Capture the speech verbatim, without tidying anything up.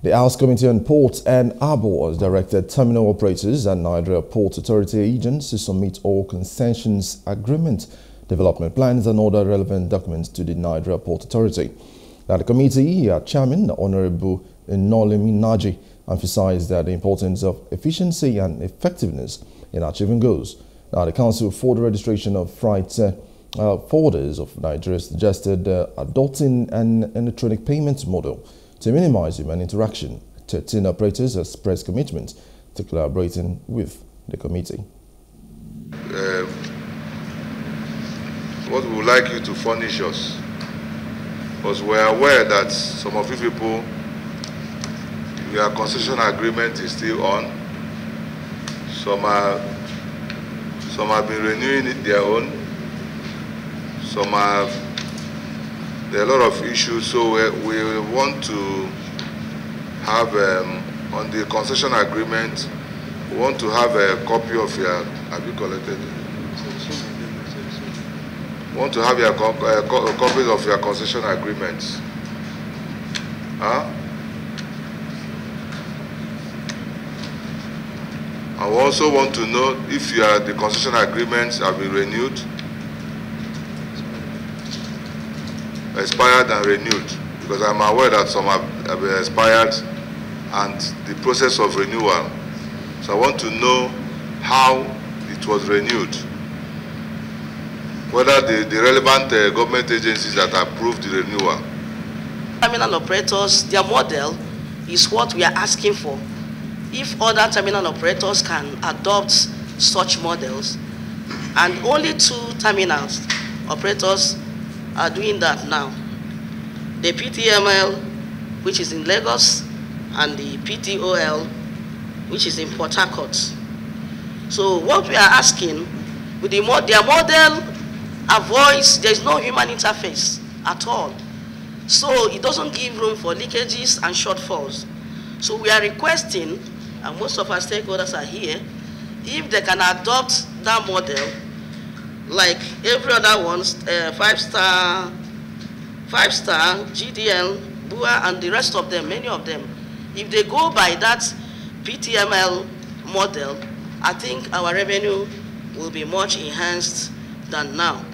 The House Committee on Ports and Harbour has directed terminal operators and Nigeria Ports Authority agents to submit all concessions agreements, development plans and other relevant documents to the Nigeria Ports Authority. Now, the committee chairman, Honorable Nolemi Naji, emphasized that the importance of efficiency and effectiveness in achieving goals. Now, the Council for the Registration of Freight uh, uh, Forwarders of Nigeria suggested uh, adopting an electronic payment model to minimize human interaction. thirteen operators expressed commitment to collaborating with the committee. Uh, what we would like you to furnish us, because we are aware that some of you people, your concession agreement is still on. Some are, some have been renewing their own. Some have, there are a lot of issues. So we, we want to have um, on the concession agreement. We want to have a copy of your. Have you collected? We want to have your uh, copies of your concession agreements. Huh? I also want to know if your, the concession agreements have been renewed, expired and renewed, because I'm aware that some have, have been expired and the process of renewal. So I want to know how it was renewed, whether the, the relevant uh, government agencies that approved the renewal. Terminal operators, their model is what we are asking for. If other terminal operators can adopt such models, and only two terminals operators are doing that now, the P T M L, which is in Lagos, and the P T O L, which is in Port Harcourt. So what we are asking, with the mod their model avoids, there is no human interface at all, so it doesn't give room for leakages and shortfalls. So we are requesting, and most of our stakeholders are here, if they can adopt that model, like every other one, uh, five-star, five-star, G D L, Bua, and the rest of them, many of them. If they go by that P T M L model, I think our revenue will be much enhanced than now.